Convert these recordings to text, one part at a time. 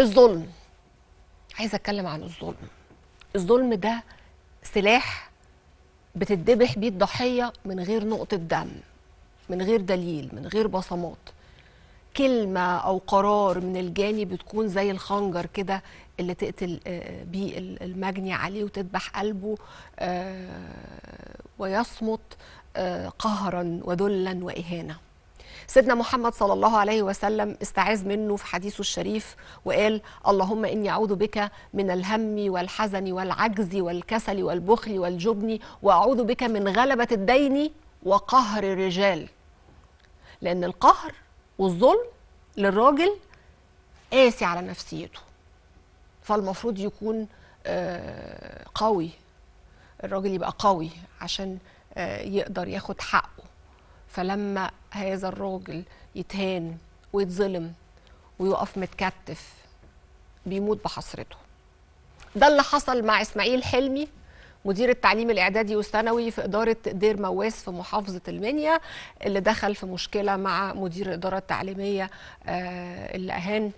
الظلم. عايزه اتكلم عن الظلم. الظلم ده سلاح بتتذبح بيه الضحيه من غير نقطه دم، من غير دليل، من غير بصمات. كلمه او قرار من الجاني بتكون زي الخنجر كده اللي تقتل بيه المجني عليه وتذبح قلبه ويصمت قهرا وذلا واهانه. سيدنا محمد صلى الله عليه وسلم استعاذ منه في حديثه الشريف وقال: اللهم إني أعوذ بك من الهم والحزن والعجز والكسل والبخل والجبن، وأعوذ بك من غلبة الدين وقهر الرجال. لأن القهر والظلم للراجل قاسي على نفسيته، فالمفروض يكون قوي، الراجل يبقى قوي عشان يقدر ياخد حقه. فلما هذا الراجل يتهان ويتظلم ويقف متكتف بيموت بحسرته. ده اللي حصل مع إسماعيل حلمي مدير التعليم الإعدادي والثانوي في إدارة دير مواس في محافظة المنيا، اللي دخل في مشكلة مع مدير الإدارة التعليمية اللي أهان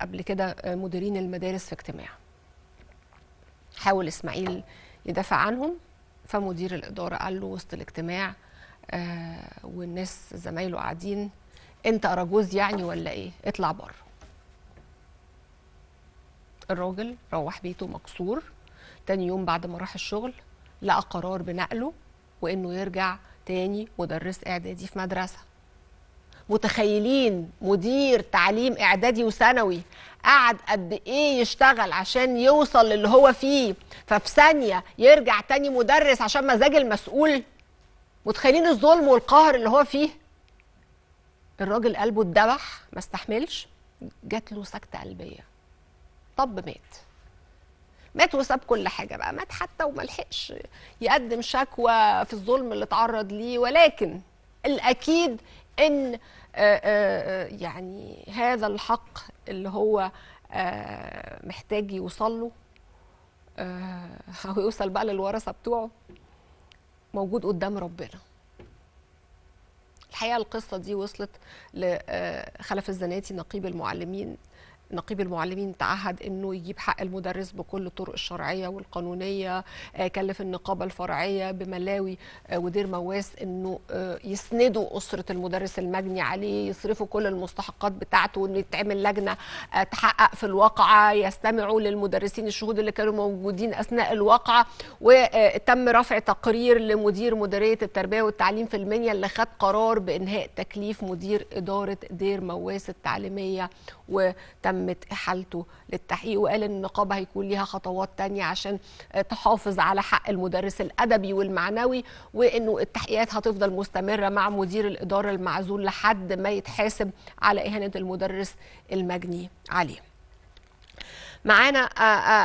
قبل كده مديرين المدارس في اجتماع. حاول إسماعيل يدافع عنهم، فمدير الإدارة قال له وسط الاجتماع والناس زمايله قاعدين: انت اراجوز يعني ولا ايه؟ اطلع بره. الراجل روح بيته مكسور. تاني يوم بعد ما راح الشغل لقى قرار بنقله وانه يرجع تاني مدرس اعدادي في مدرسه. متخيلين مدير تعليم اعدادي وثانوي قعد قد ايه يشتغل عشان يوصل للي هو فيه، ففي ثانيه يرجع تاني مدرس عشان مزاج المسؤول؟ متخيلين الظلم والقهر اللي هو فيه؟ الراجل قلبه اتدبح، ما استحملش، جات له سكته قلبيه. طب مات وساب كل حاجه بقى، مات حتى وما لحقش يقدم شكوى في الظلم اللي اتعرض ليه. ولكن الاكيد ان يعني هذا الحق اللي هو محتاج يوصل له او يوصل بقى للورثه بتوعه موجود قدام ربنا. الحقيقه القصه دي وصلت لخلف الزناتي نقيب المعلمين. نقيب المعلمين تعهد انه يجيب حق المدرس بكل الطرق الشرعيه والقانونيه، كلف النقابه الفرعيه بملاوي ودير مواس انه يسندوا اسره المدرس المجني عليه، يصرفوا كل المستحقات بتاعته، وانه يتعمل لجنه تحقق في الواقعه، يستمعوا للمدرسين الشهود اللي كانوا موجودين اثناء الواقعه. وتم رفع تقرير لمدير مديريه التربيه والتعليم في المنيا اللي خد قرار بانهاء تكليف مدير اداره دير مواس التعليميه وتمت إحالته للتحقيق، وقال إن النقابة هيكون ليها خطوات تانية عشان تحافظ على حق المدرس الأدبي والمعنوي، وإنه التحقيقات هتفضل مستمرة مع مدير الإدارة المعزول لحد ما يتحاسب على إهانة المدرس المجني عليه. معانا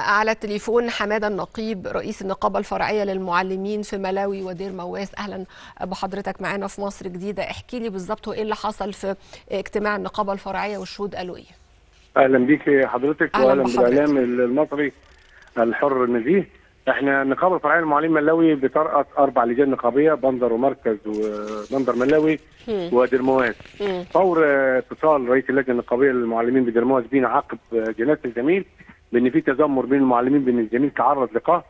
على التليفون حمادة النقيب رئيس النقابة الفرعية للمعلمين في ملاوي ودير مواس. أهلا بحضرتك معانا في مصر جديدة. احكي لي بالظبط هو إيه اللي حصل في اجتماع النقابة الفرعية والشهود قالوا إيه؟ اهلا بيك حضرتك واهلا بالاعلام المصري الحر المزيه. احنا النقابه الفرعيه للمعلمين ملاوي بترأس 4 لجان نقابيه، بندر ومركز وبندر ملاوي ودير مواس. فور اتصال رئيس اللجنه النقابيه للمعلمين بدير مواس بينا عقب جنازه الزميل بان في تذمر بين المعلمين بان الزميل تعرض لقهر،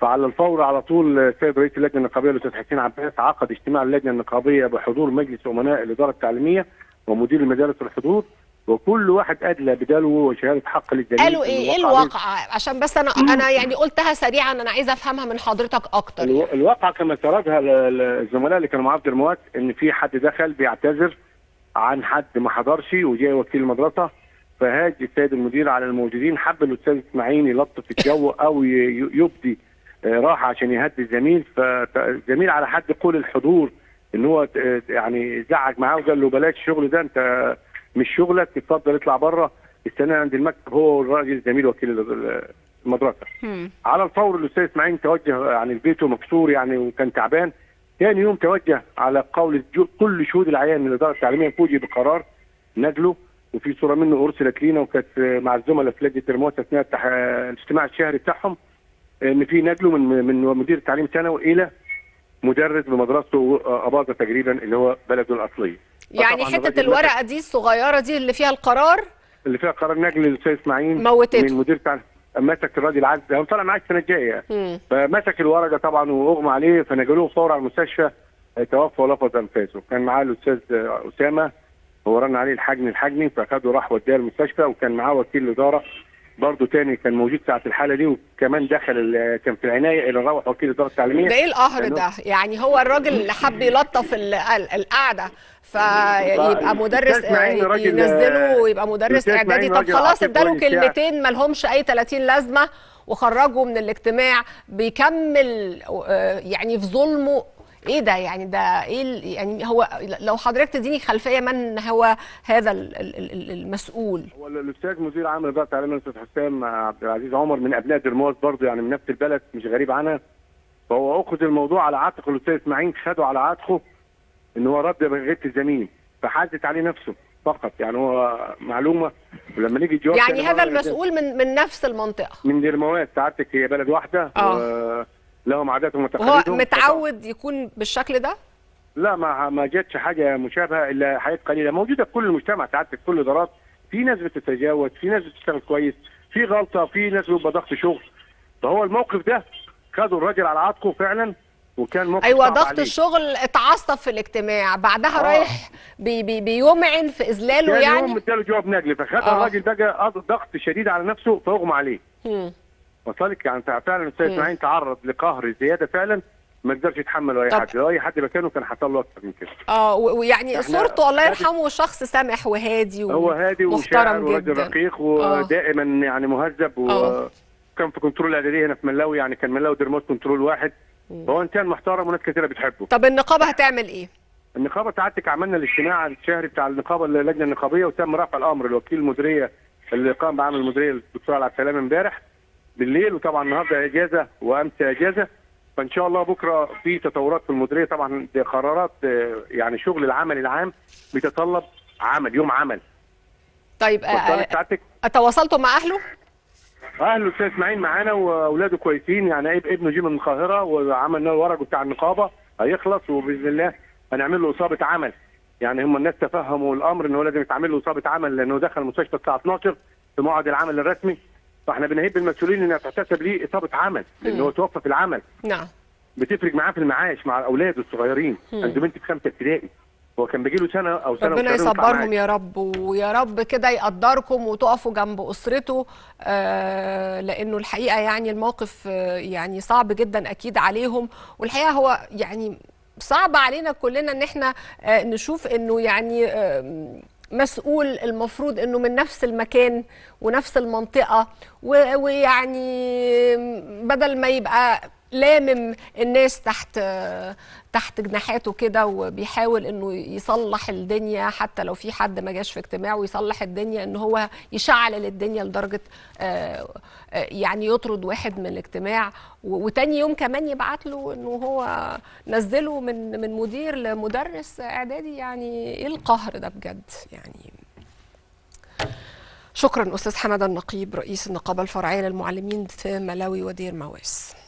فعلى الفور على طول سيد رئيس اللجنه النقابيه الاستاذ حسين عبد عقد اجتماع اللجنه النقابيه بحضور مجلس امناء الاداره التعليميه ومدير المدارس الحضور، وكل واحد ادلى بداله وشهاده حق للدليل. قالوا ايه الواقعه؟ عشان بس انا يعني قلتها سريعا، انا عايزه افهمها من حضرتك اكتر. الواقعه كما سردها الزملاء اللي كانوا معاه في دير مواس ان في حد دخل بيعتذر عن حد ما حضرش وجاي وكيل المدرسه، فهاج السيد المدير على الموجودين، حب الاستاذ اسماعيل يلطف الجو او يبدي راحه عشان يهدي الزميل. فالزميل على حد قول الحضور ان هو يعني زعج معاه وقال له بلاش الشغل ده، انت مش شغلك، اتفضل اطلع بره استنى عند المكتب هو والراجل زميل وكيل المدرسه. على الفور الاستاذ اسماعيل توجه يعني لبيته مكسور يعني وكان تعبان. ثاني يوم توجه على قول كل شهود العيان من الاداره التعليميه، فوجئ بقرار نجله وفي صوره منه ارسلت لينا وكانت مع الزملاء في لجنه دير مواس اثناء الاجتماع الشهري بتاعهم، ان في نجله من مدير التعليم ثانوي الى مدرس بمدرسته اباظه تقريبا اللي هو بلده الاصليه. يعني حته الورقه دي الصغيره دي اللي فيها القرار اللي فيها قرار نجل للاستاذ اسماعيل موتته من مدير بتاع مسك الراجل عدل، هو طالع معاه السنه الجايه فمسك الورقه طبعا واغمى عليه، فنجلوه فورا على المستشفى توفى ولفظ انفاسه. كان معاه الاستاذ اسامه، هو رن عليه الحجني فاخده راح وداه المستشفى، وكان معاه وكيل الاداره برضه تاني كان موجود ساعه الحاله دي، وكمان دخل كان في العنايه اللي روح وكيل الاداره التعليميه. ده ايه القهر ده؟ يعني هو الراجل اللي حب يلطف القعده فيبقى مدرس ينزله ويبقى مدرس اعدادي. طب خلاص اداله كلمتين ما لهمش اي 30 لازمه وخرجه من الاجتماع، بيكمل يعني في ظلمه. ايه ده يعني؟ ده ايه يعني؟ هو لو حضرتك تديني خلفيه من هو هذا المسؤول. هو الاستاذ مدير عام اداره التعليم الاستاذ حسام عبد العزيز عمر من ابناء دير مواس برضه، يعني من نفس البلد مش غريب عنها، فهو اخذ الموضوع على عاتقه. الاستاذ اسماعيل خده على عاتقه ان هو رد بغيت الزميل، فحازت عليه نفسه فقط، يعني هو معلومه. ولما نيجي جواب يعني هذا المسؤول من نفس المنطقه من دير مواس، سعادتك هي بلد واحده لهم عاداتهم وتقاليدهم. هو متعود يكون بالشكل ده؟ لا، ما جاتش حاجه مشابهه الا حاجات قليله موجوده في كل المجتمع سعادتك، في كل الادارات في ناس بتتجاوز، في ناس بتشتغل كويس، في غلطه، في ناس بيبقى ضغط شغل. فهو الموقف ده خدوا الراجل على عاتقه فعلا، وكان موقف ايوه ضغط الشغل. اتعصب في الاجتماع بعدها رايح بيمعن في اذلاله، يعني هم اداله جواب نجل، فخد الراجل بقى ضغط شديد على نفسه فاغمى عليه. وصلك يعني فعلا الاستاذ اسماعيل تعرض لقهر زياده فعلا، ما قدرش يتحمله اي حد، لو اي حد مكانه كان حصل له اكتر من كده. ويعني صورته الله يرحمه شخص سامح وهادي هو هادي ومحترم جدا، وراجل رقيق ودائما يعني مهذب، وكان في كنترول اعدادي هنا في ملاوي، يعني كان ملاوي دير مواس كنترول واحد، فهو انسان محترم وناس كثيره بتحبه. طب النقابه هتعمل ايه؟ النقابه سعادتك عملنا الاجتماع الشهري بتاع النقابه اللجنه النقابيه، وتم رفع الامر لوكيل المديريه اللي قام بعمل المديريه الدكتور علي عبد السلام امبارح بالليل، وطبعا النهارده اجازه وامس اجازه، فان شاء الله بكره في تطورات في المديريه. طبعا دي قرارات، يعني شغل العمل العام بيتطلب عمل يوم عمل. طيب تواصلتوا مع اهله؟ اهله الاستاذ اسماعيل معانا واولاده كويسين، يعني ابنه جه من القاهره وعملنا له ورقه بتاع النقابه هيخلص، وباذن الله هنعمل له اصابه عمل. يعني هم الناس تفهموا الامر ان هو لازم يتعمل له اصابه عمل، لانه دخل المستشفى الساعه 12 في موعد العمل الرسمي، فاحنا بنهيب المسؤولين انها تحتسب ليه اصابه عمل، لان هو توفى في العمل. نعم. بتفرق معاه في المعاش مع اولاده الصغيرين، عنده بنت في 5 ابتدائي، هو كان بيجي له سنه او سنه ونص. ربنا يصبرهم يا رب، ويا رب كده يقدركم وتقفوا جنب اسرته، لانه الحقيقه يعني الموقف يعني صعب جدا اكيد عليهم، والحقيقه هو يعني صعب علينا كلنا ان احنا نشوف انه يعني مسؤول المفروض انه من نفس المكان ونفس المنطقه، ويعني بدل ما يبقى لامم الناس تحت جناحاته كده، وبيحاول انه يصلح الدنيا حتى لو في حد ما جاش في اجتماع، ويصلح الدنيا ان هو يشعل الدنيا لدرجه يعني يطرد واحد من الاجتماع، وتاني يوم كمان يبعت له انه هو نزله من مدير لمدرس اعدادي. يعني ايه القهر ده بجد؟ يعني شكرا استاذ حمادة النقيب رئيس النقابه الفرعيه للمعلمين في ملاوي ودير مواس.